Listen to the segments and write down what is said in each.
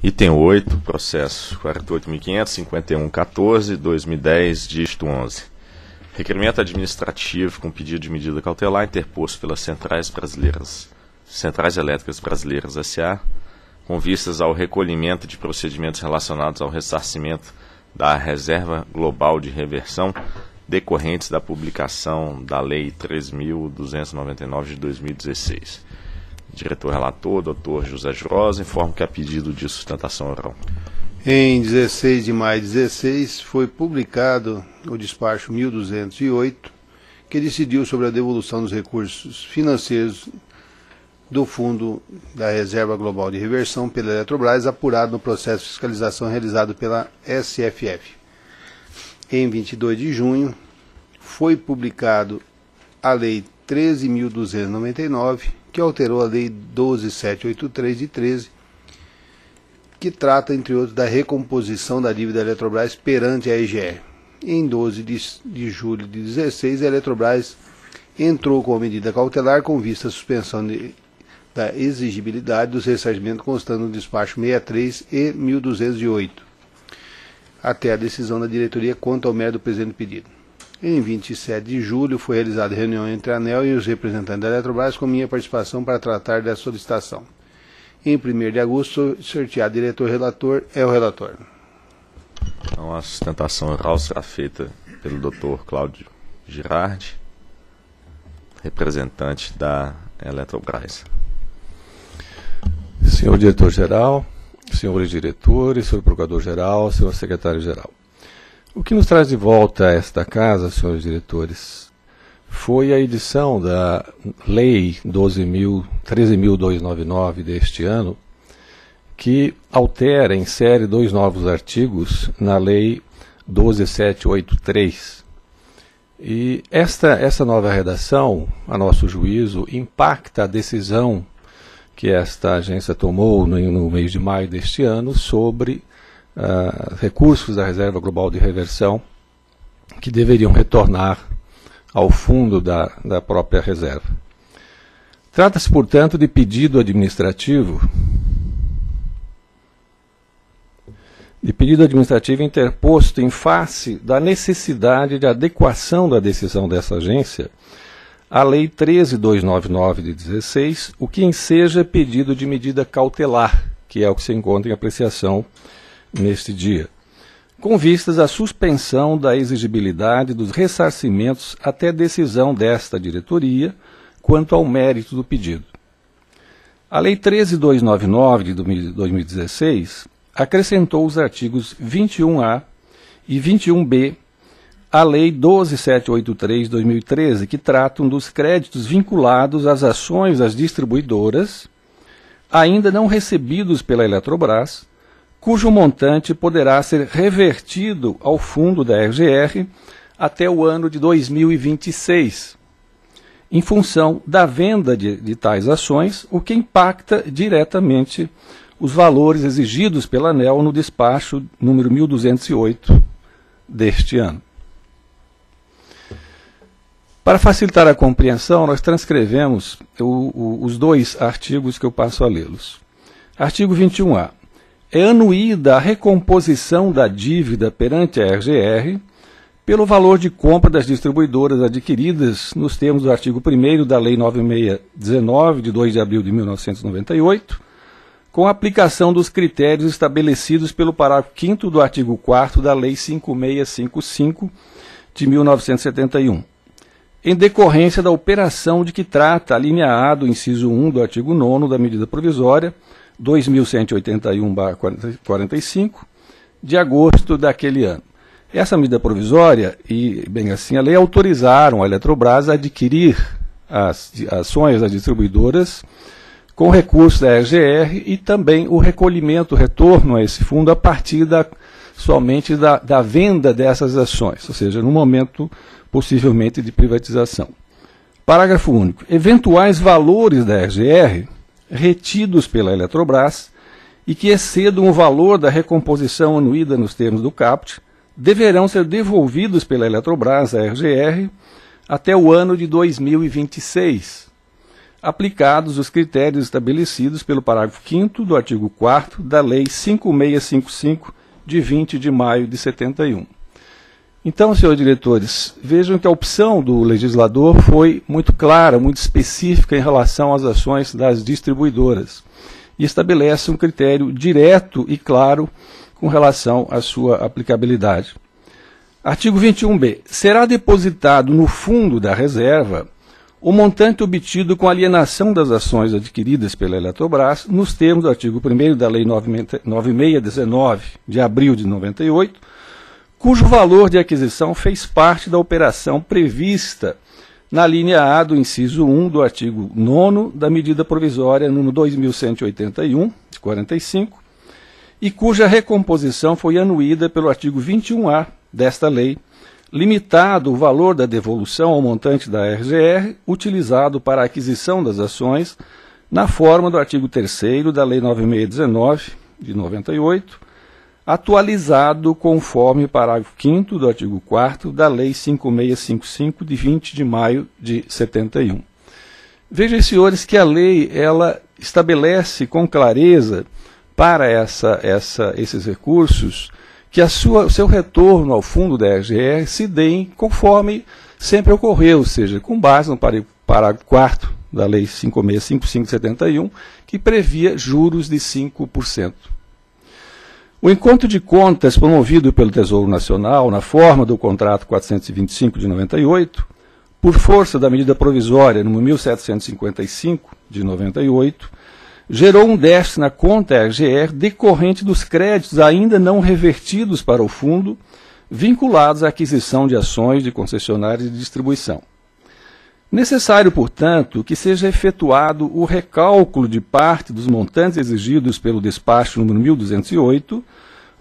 Item 8, processo 48.551-14-2010, dígito 11. Requerimento administrativo com pedido de medida cautelar interposto pelas Centrais Elétricas Brasileiras S.A., com vistas ao recolhimento de procedimentos relacionados ao ressarcimento da Reserva Global de Reversão decorrentes da publicação da Lei 3.299 de 2016. Diretor relator, Dr. José Rosa, informo que há pedido de sustentação oral. Em 16 de maio de 2016, foi publicado o despacho 1208, que decidiu sobre a devolução dos recursos financeiros do Fundo da Reserva Global de Reversão pela Eletrobras, apurado no processo de fiscalização realizado pela SFF. Em 22 de junho, foi publicado a Lei 13.299, que alterou a Lei 12.783, de 13, que trata, entre outros, da recomposição da dívida da Eletrobras perante a RGR. Em 12 de julho de 2016, a Eletrobras entrou com a medida cautelar com vista à suspensão da exigibilidade dos ressarcimentos constando no despacho 63 e 1208, até a decisão da diretoria quanto ao mérito do presente pedido. Em 27 de julho, foi realizada reunião entre a ANEEL e os representantes da Eletrobras com minha participação para tratar da solicitação. Em 1º de agosto, sorteado diretor-relator é o relator. Então, a sustentação oral será feita pelo Dr. Cláudio Girardi, representante da Eletrobras. Senhor diretor-geral, senhores diretores, senhor procurador-geral, senhor secretário-geral. O que nos traz de volta a esta casa, senhores diretores, foi a edição da Lei 13.299 deste ano, que altera, insere dois novos artigos na Lei 12.783. E essa nova redação, a nosso juízo, impacta a decisão que esta agência tomou no mês de maio deste ano sobre recursos da Reserva Global de Reversão que deveriam retornar ao fundo da própria reserva. Trata-se, portanto, de pedido administrativo. De pedido administrativo interposto em face da necessidade de adequação da decisão dessa agência à Lei 13.299 de 2016, o que enseja pedido de medida cautelar, que é o que se encontra em apreciação neste dia, com vistas à suspensão da exigibilidade dos ressarcimentos até decisão desta diretoria quanto ao mérito do pedido. A Lei 13.299 de 2016 acrescentou os artigos 21A e 21B à Lei 12.783 de 2013, que tratam dos créditos vinculados às ações das distribuidoras ainda não recebidos pela Eletrobras, cujo montante poderá ser revertido ao fundo da RGR até o ano de 2026, em função da venda de tais ações, o que impacta diretamente os valores exigidos pela ANEEL no despacho número 1208 deste ano. Para facilitar a compreensão, nós transcrevemos os dois artigos que eu passo a lê-los. Artigo 21A. É anuída a recomposição da dívida perante a RGR pelo valor de compra das distribuidoras adquiridas nos termos do artigo 1º da Lei 9619, de 2 de abril de 1998, com a aplicação dos critérios estabelecidos pelo parágrafo 5º do artigo 4º da Lei 5655, de 1971, em decorrência da operação de que trata a linha A do inciso 1 do artigo 9º da medida provisória, 2181/45, de agosto daquele ano. Essa medida provisória e, bem assim, a lei autorizaram a Eletrobras a adquirir as ações das distribuidoras com recursos da RGR e também o recolhimento, o retorno a esse fundo a partir somente da venda dessas ações, ou seja, no momento possivelmente de privatização. Parágrafo único. Eventuais valores da RGR retidos pela Eletrobras e que excedam o valor da recomposição anuída nos termos do CAPT, deverão ser devolvidos pela Eletrobras à RGR até o ano de 2026, aplicados os critérios estabelecidos pelo parágrafo 5º do artigo 4º da Lei 5655, de 20 de maio de 71. Então, senhores diretores, vejam que a opção do legislador foi muito clara, muito específica em relação às ações das distribuidoras e estabelece um critério direto e claro com relação à sua aplicabilidade. Artigo 21b. Será depositado no fundo da reserva o montante obtido com alienação das ações adquiridas pela Eletrobras nos termos do artigo 1º da Lei 9619, de abril de 98, cujo valor de aquisição fez parte da operação prevista na linha A do inciso 1 do artigo 9º da medida provisória nº 2181, de 45, e cuja recomposição foi anuída pelo artigo 21A desta lei, limitado o valor da devolução ao montante da RGR utilizado para a aquisição das ações na forma do artigo 3º da Lei 9619, de 98, atualizado conforme o parágrafo 5º do artigo 4º da Lei 5655, de 20 de maio de 71. Vejam, senhores, que a lei ela estabelece com clareza para esses recursos que o seu retorno ao fundo da RGR se dê conforme sempre ocorreu, ou seja, com base no parágrafo 4º da Lei 5655/71, que previa juros de 5%. O encontro de contas promovido pelo Tesouro Nacional, na forma do contrato 425 de 98, por força da medida provisória nº 1755 de 98, gerou um déficit na conta RGR decorrente dos créditos ainda não revertidos para o fundo, vinculados à aquisição de ações de concessionárias de distribuição. Necessário, portanto, que seja efetuado o recálculo de parte dos montantes exigidos pelo despacho número 1208,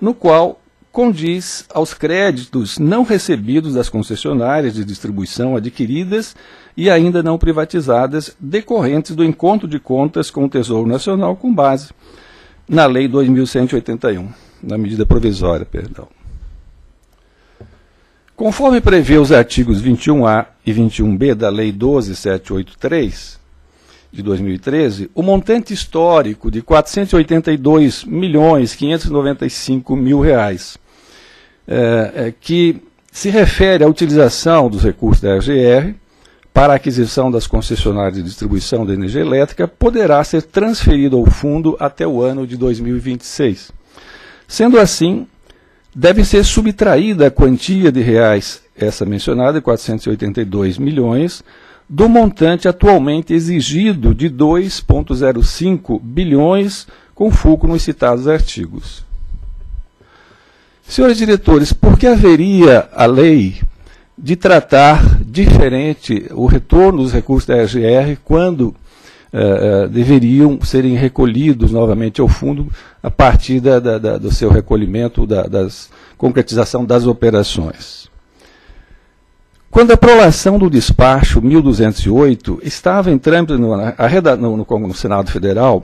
no qual condiz aos créditos não recebidos das concessionárias de distribuição adquiridas e ainda não privatizadas, decorrentes do encontro de contas com o Tesouro Nacional com base na Lei 2181, na medida provisória, perdão. Conforme prevê os artigos 21A e 21B da Lei 12783, de 2013, o montante histórico de R$ 482.595.000, que se refere à utilização dos recursos da RGR para a aquisição das concessionárias de distribuição de energia elétrica, poderá ser transferido ao fundo até o ano de 2026. Sendo assim, deve ser subtraída a quantia de reais, essa mencionada, de 482 milhões, do montante atualmente exigido de 2,05 bilhões, com fulcro nos citados artigos. Senhores diretores, por que haveria a lei de tratar diferente o retorno dos recursos da RGR quando deveriam serem recolhidos novamente ao fundo a partir do seu recolhimento, concretização das operações? Quando a aprovação do despacho 1208 estava em trâmite no Senado Federal,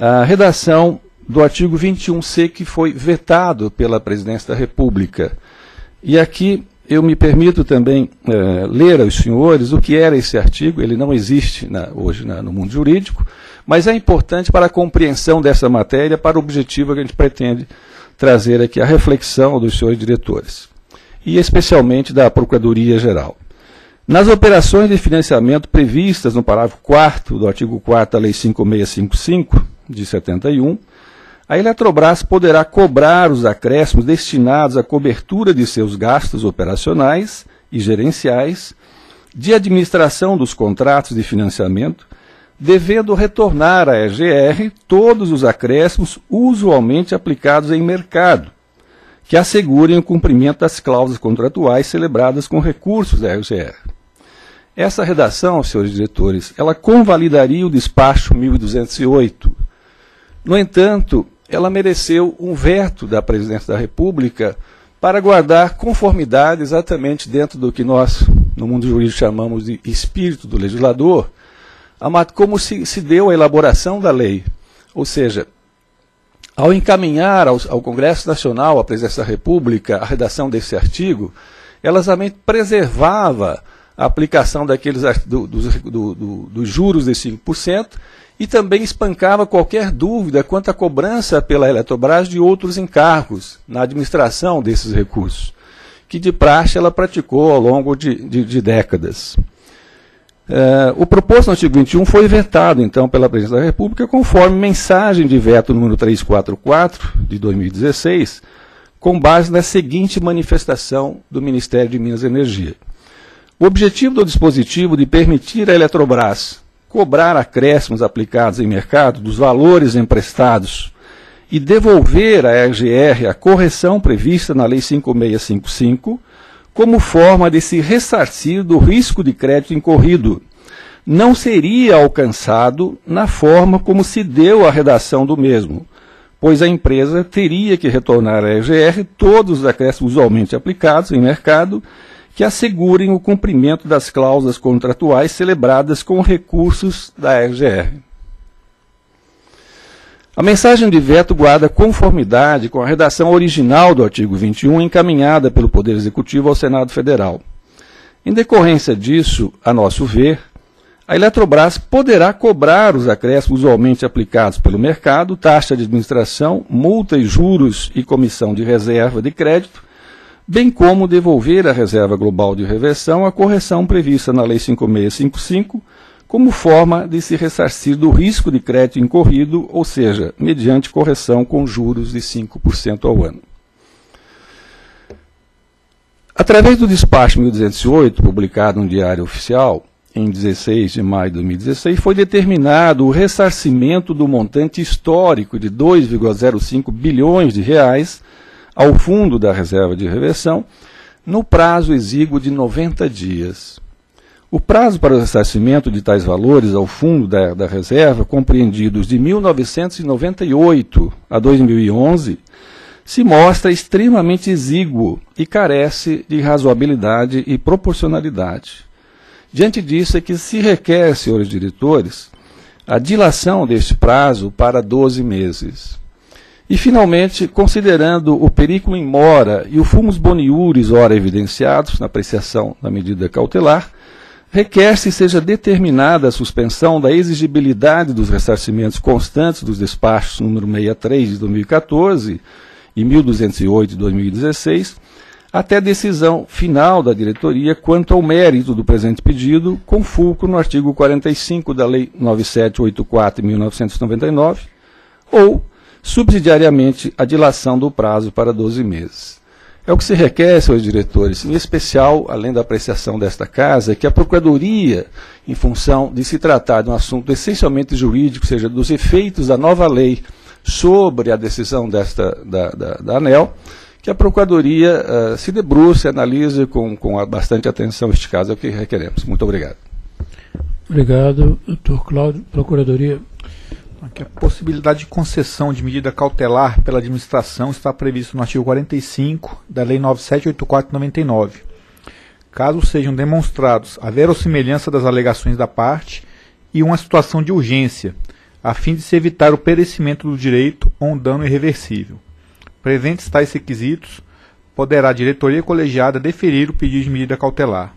a redação do artigo 21C, que foi vetado pela Presidência da República. E aqui eu me permito também ler aos senhores o que era esse artigo. Ele não existe hoje no mundo jurídico, mas é importante para a compreensão dessa matéria, para o objetivo que a gente pretende trazer aqui, a reflexão dos senhores diretores e especialmente da Procuradoria-Geral. Nas operações de financiamento previstas no parágrafo 4º do artigo 4º da Lei 5655, de 71, a Eletrobras poderá cobrar os acréscimos destinados à cobertura de seus gastos operacionais e gerenciais de administração dos contratos de financiamento, devendo retornar à EGR todos os acréscimos usualmente aplicados em mercado, que assegurem o cumprimento das cláusulas contratuais celebradas com recursos da RGR. Essa redação, senhores diretores, ela convalidaria o despacho 1208. No entanto, ela mereceu um veto da Presidência da República para guardar conformidade exatamente dentro do que nós, no mundo jurídico, chamamos de espírito do legislador, como se deu a elaboração da lei, ou seja, ao encaminhar ao Congresso Nacional, à Presidência da República, a redação desse artigo, ela também preservava a aplicação daqueles, dos juros de 5% e também espancava qualquer dúvida quanto à cobrança pela Eletrobras de outros encargos na administração desses recursos, que de praxe ela praticou ao longo de décadas. O proposto no artigo 21 foi vetado, então, pela Presidência da República, conforme mensagem de veto número 344, de 2016, com base na seguinte manifestação do Ministério de Minas e Energia. O objetivo do dispositivo de permitir à Eletrobras cobrar acréscimos aplicados em mercado dos valores emprestados e devolver à RGR a correção prevista na Lei 5655, como forma de se ressarcir do risco de crédito incorrido, não seria alcançado na forma como se deu a redação do mesmo, pois a empresa teria que retornar à RGR todos os acréscimos usualmente aplicados em mercado que assegurem o cumprimento das cláusulas contratuais celebradas com recursos da RGR. A mensagem de veto guarda conformidade com a redação original do artigo 21 encaminhada pelo Poder Executivo ao Senado Federal. Em decorrência disso, a nosso ver, a Eletrobras poderá cobrar os acréscimos usualmente aplicados pelo mercado, taxa de administração, multa e juros e comissão de reserva de crédito, bem como devolver à Reserva Global de Reversão a correção prevista na Lei 5655, como forma de se ressarcir do risco de crédito incorrido, ou seja, mediante correção com juros de 5% ao ano. Através do despacho 1208, publicado no Diário Oficial, em 16 de maio de 2016, foi determinado o ressarcimento do montante histórico de 2,05 bilhões de reais ao fundo da Reserva de Reversão, no prazo exíguo de 90 dias. O prazo para o ressarcimento de tais valores ao fundo da reserva, compreendidos de 1998 a 2011, se mostra extremamente exíguo e carece de razoabilidade e proporcionalidade. Diante disso é que se requer, senhores diretores, a dilação deste prazo para 12 meses. E, finalmente, considerando o periculum in mora e o fumus boniuris ora evidenciados na apreciação da medida cautelar, requer-se seja determinada a suspensão da exigibilidade dos ressarcimentos constantes dos despachos número 63 de 2014 e 1208 de 2016, até decisão final da diretoria quanto ao mérito do presente pedido, com fulcro no artigo 45 da Lei 9784 de 1999, ou, subsidiariamente, a dilação do prazo para 12 meses. É o que se requer, senhores diretores, em especial, além da apreciação desta Casa, que a Procuradoria, em função de se tratar de um assunto essencialmente jurídico, ou seja, dos efeitos da nova lei sobre a decisão da ANEEL, que a Procuradoria se debruce e analise com bastante atenção este caso, é o que requeremos. Muito obrigado. Obrigado, doutor Cláudio. Procuradoria. Aqui a possibilidade de concessão de medida cautelar pela administração está prevista no artigo 45 da Lei 9784/99. Caso sejam demonstrados a verossimilhança das alegações da parte e uma situação de urgência, a fim de se evitar o perecimento do direito ou um dano irreversível. Presentes tais requisitos, poderá a diretoria colegiada deferir o pedido de medida cautelar.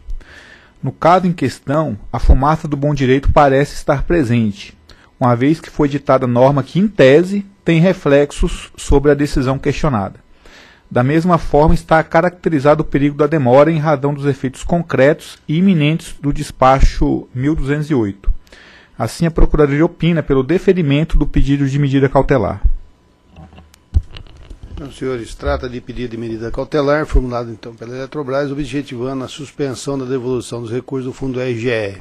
No caso em questão, a fumaça do bom direito parece estar presente, uma vez que foi ditada norma que, em tese, tem reflexos sobre a decisão questionada. Da mesma forma, está caracterizado o perigo da demora em razão dos efeitos concretos e iminentes do despacho 1208. Assim, a Procuradoria opina pelo deferimento do pedido de medida cautelar. Então, senhores, trata de pedido de medida cautelar, formulado então pela Eletrobras, objetivando a suspensão da devolução dos recursos do fundo RGR.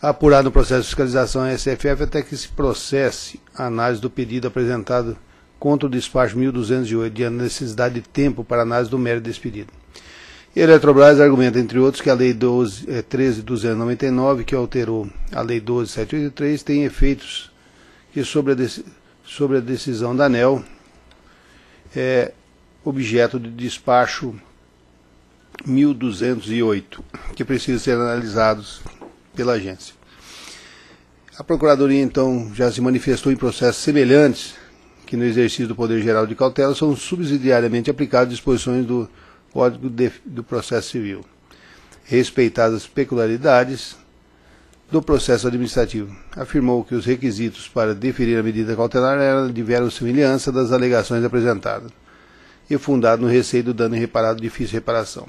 Apurado no processo de fiscalização em SFF até que se processe a análise do pedido apresentado contra o despacho 1208, diante da necessidade de tempo para análise do mérito desse pedido. E a Eletrobras argumenta, entre outros, que a Lei 13.299, que alterou a Lei 12.783, tem efeitos que sobre a decisão da ANEEL é objeto de despacho 1208, que precisa ser analisados pela agência. A Procuradoria, então, já se manifestou em processos semelhantes que no exercício do Poder Geral de Cautela são subsidiariamente aplicadas disposições do Código do Processo Civil. respeitadas as peculiaridades do processo administrativo. Afirmou que os requisitos para deferir a medida cautelar tiveram semelhança das alegações apresentadas e fundado no receio do dano irreparável de difícil reparação.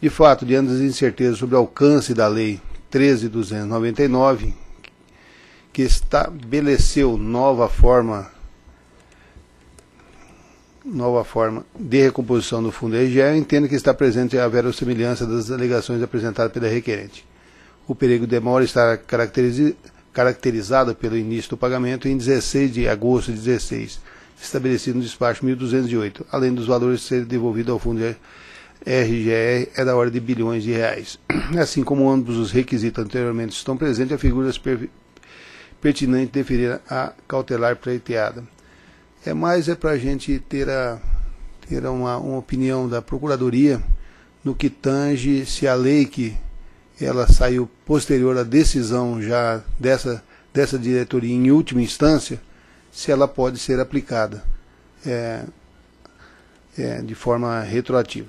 De fato, diante das incertezas sobre o alcance da Lei 13.299, que estabeleceu nova forma de recomposição do fundo RGR, entendo que está presente a verossemelhança das alegações apresentadas pela requerente. O perigo de demora está caracterizado pelo início do pagamento em 16 de agosto de 2016, estabelecido no despacho 1208, além dos valores serem devolvidos ao fundo RGR, é da ordem de bilhões de reais. Assim como ambos os requisitos anteriormente estão presentes, a figura pertinente deferir a cautelar pleiteada. É para a gente ter uma opinião da Procuradoria no que tange se a lei que ela saiu posterior à decisão já dessa diretoria em última instância, se ela pode ser aplicada de forma retroativa.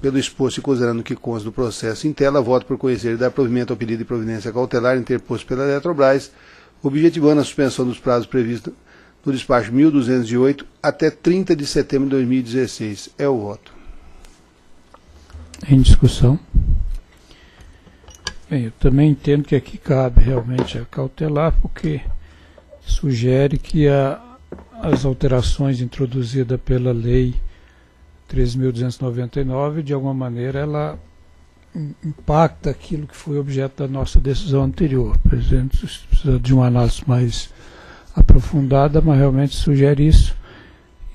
Pelo exposto e considerando que consta do processo em tela, voto por conhecer e dar provimento ao pedido de providência cautelar interposto pela Eletrobras, objetivando a suspensão dos prazos previstos no despacho 1208 até 30 de setembro de 2016. É o voto. Em discussão. Bem, eu também entendo que aqui cabe realmente a cautelar, porque sugere que as alterações introduzidas pela Lei 3.299, de alguma maneira, ela impacta aquilo que foi objeto da nossa decisão anterior. Por exemplo, isso precisa de uma análise mais aprofundada, mas realmente sugere isso,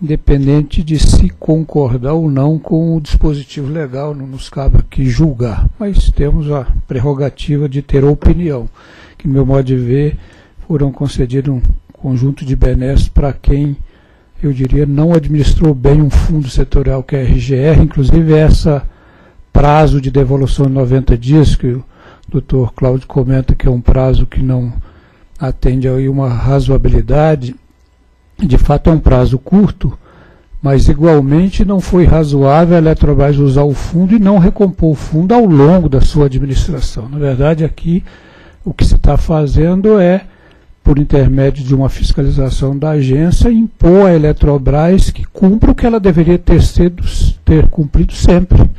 independente de se concordar ou não com o dispositivo legal, não nos cabe aqui julgar, mas temos a prerrogativa de ter opinião, que no meu modo de ver foram concedidos um conjunto de benesses para quem, eu diria, não administrou bem um fundo setorial que é a RGR, inclusive essa prazo de devolução de 90 dias, que o doutor Cláudio comenta que é um prazo que não atende a uma razoabilidade. De fato, é um prazo curto, mas igualmente não foi razoável a Eletrobras usar o fundo e não recompor o fundo ao longo da sua administração. Na verdade, aqui o que se está fazendo é, por intermédio de uma fiscalização da agência, impor à Eletrobras que cumpra o que ela deveria ter cumprido sempre.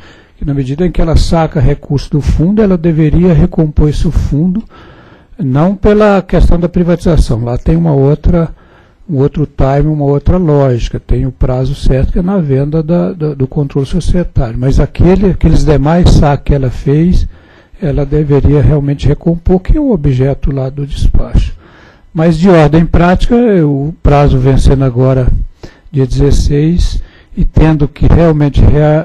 E na medida em que ela saca recurso do fundo, ela deveria recompor esse fundo, não pela questão da privatização. Lá tem um outro time, uma outra lógica, tem o prazo certo que é na venda do controle societário, mas aqueles demais saques que ela fez, ela deveria realmente recompor, que é o objeto lá do despacho. Mas de ordem prática, o prazo vencendo agora dia 16 e tendo que realmente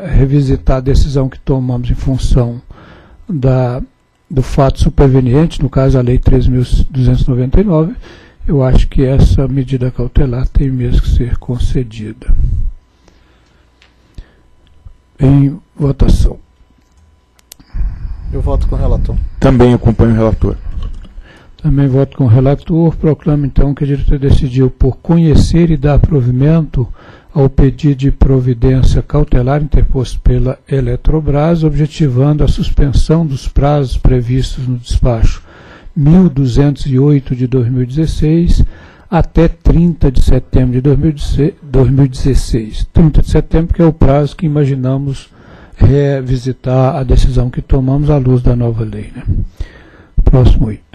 revisitar a decisão que tomamos em função do fato superveniente, no caso a Lei 3.299, eu acho que essa medida cautelar tem mesmo que ser concedida. Em votação. Eu voto com o relator. Também acompanho o relator. Também voto com o relator. Proclamo, então, que a diretoria decidiu por conhecer e dar provimento ao pedido de providência cautelar interposto pela Eletrobras, objetivando a suspensão dos prazos previstos no despacho 1208 de 2016 até 30 de setembro de 2016. 30 de setembro que é o prazo que imaginamos revisitar a decisão que tomamos à luz da nova lei, né? Próximo item.